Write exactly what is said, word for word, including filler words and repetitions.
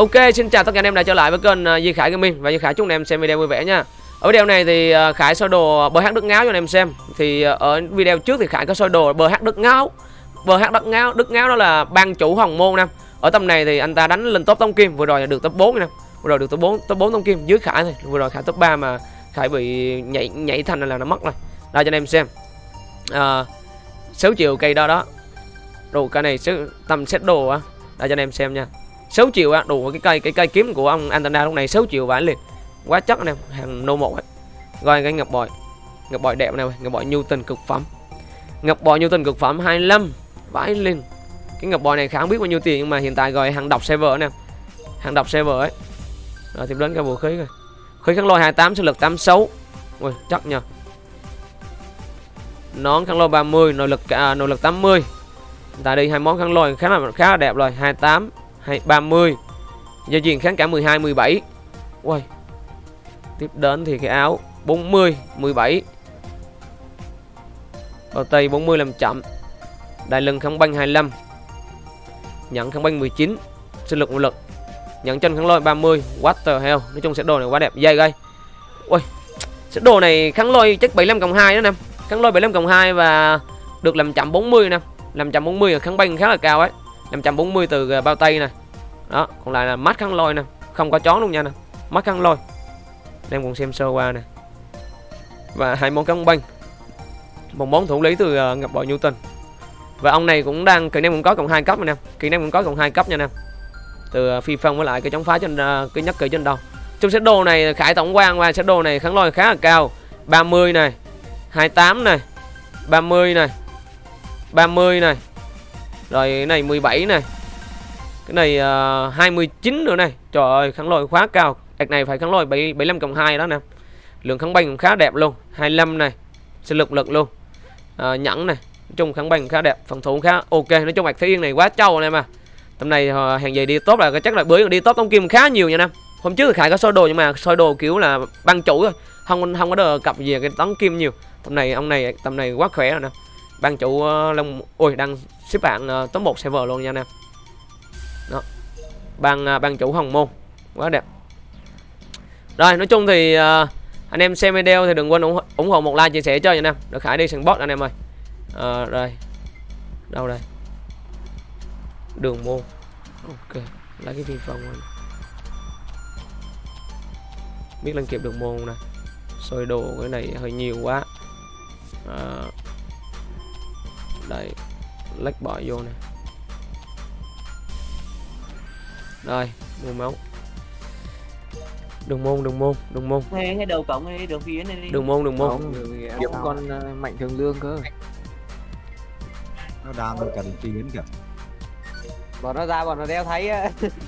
Ok, xin chào tất cả anh em đã trở lại với kênh Duy Khải Gaming. Và Duy Khải chúc anh em xem video vui vẻ nha. Ở video này thì Khải soi đồ bê hát Đức Ngáo cho anh em xem. Thì ở video trước thì Khải có soi đồ bê hát Đức Ngáo. bê hát Đức Ngáo, Đức Ngáo đó là ban chủ Hồng Môn nè. Ở tầm này thì anh ta đánh lên top Tông Kim, vừa rồi là được top bốn nè. Vừa rồi được top bốn top bốn Tông Kim dưới Khải này. Vừa rồi Khải top ba mà Khải bị nhảy nhảy thành là nó mất rồi. Đây cho anh em xem. À, sáu triệu cây đó đó. Đồ cái này tầm set đồ á. Đây cho anh em xem nha. sáu triệu á, đủ cái cây cái cây kiếm của ông Antena lúc này sáu triệu vãi liền. Quá chất anh em, hàng nô một ấy. Rồi cái ngọc bội. Ngọc bội đẹp này, ngọc bội Newton cực phẩm. Ngọc bội Newton cực phẩm hai mươi lăm vãi liền. Cái ngọc bội này khá không biết bao nhiêu tiền nhưng mà hiện tại rồi hàng độc server nè. Hàng độc server ấy. Rồi tiếp đến cái vũ khí rồi. Khí khăn lôi hai mươi tám, sinh lực tám mươi sáu. Ui, chắc nhờ. Nón khăn lôi ba mươi, nội lực à, nội lực tám mươi. Hiện tại đi hai món khăn lôi khá là khá là đẹp rồi, hai mươi tám. hai ba mươi. Giờ diện kháng cả mười hai mười bảy. Uầy. Tiếp đến thì cái áo bốn mươi mười bảy. Bao tay bốn mươi làm chậm. Đại lưng kháng băng hai mươi lăm. Nhận kháng băng mười chín. Sinh lực nguồn lực. Nhận chân kháng lôi ba mươi. What the hell. Nói chung sẽ đồ này quá đẹp. Dây gây. Uầy. Sẽ đồ này kháng lôi chắc bảy mươi lăm cộng hai nữa nè. Kháng lôi bảy mươi lăm cộng hai và được làm chậm bốn mươi nè. Làm chậm bốn mươi là kháng băng khá là cao ấy. năm trăm bốn mươi từ bao tay này. Đó, còn lại là mắt khăn lôi nè, không có chón luôn nha nè. Mắt khăn lôi. Em còn xem sơ qua nè. Và hai món căng banh. Một món thủ lý từ ngọc bội Newton. Và ông này cũng đang kỹ năng cũng có cộng hai cấp nè. Kỹ năng cũng có cộng hai cấp nha nè. Từ phi phong với lại cái chống phá trên cái nhắc kỳ trên đầu. Trong set đồ này Khải tổng quan qua set đồ này khăn lôi khá là cao. ba mươi này, hai mươi tám này, ba mươi này, ba mươi này. Rồi cái này mười bảy này. Cái này uh, hai mươi chín nữa này. Trời ơi kháng lôi khá cao. Đặc này phải kháng lôi bảy mươi lăm cộng hai đó nè. Lượng kháng banh cũng khá đẹp luôn. hai mươi lăm này. Sinh lực lực luôn. uh, Nhẫn này. Nói chung kháng banh khá đẹp. Phòng thủ khá ok. Nói chung đặc Thúy Yên này quá trâu anh em à. Tầm này uh, hàng về đi top là chắc là bữa đi top Tông Kim khá nhiều nha nè. Hôm trước thì Khải có soi đồ nhưng mà soi đồ kiểu là ban chủ thôi. Không không có đờ cặp gì cái Tông Kim nhiều. Tầm này ông này tầm này quá khỏe rồi nè. Ban chủ uh, Long ôi đang xếp hạng uh, top một server luôn nha anh em. Đó. Ban uh, ban chủ Hồng Môn quá đẹp. Rồi nói chung thì uh, anh em xem video thì đừng quên ủng, ủng hộ một like chia sẻ cho nha anh em. Được Khải đi sang bot anh em ơi. Uh, rồi. Đâu đây? Đường môn. Ok, lấy cái phi phong anh. Biết lần kịp đường môn này. Soi đồ cái này hơi nhiều quá. Uh, Đây, lách bỏ vô nè. Rồi, mua máu. Đường môn, đường môn, đường môn. Nghe cái đầu cổng đi, đường phía này đi. Đường môn, đường môn. Không, kiếm con uh, mạnh thường lương cơ. Nó đang cần phi yến kìa. Bọn nó ra bọn nó đeo thấy.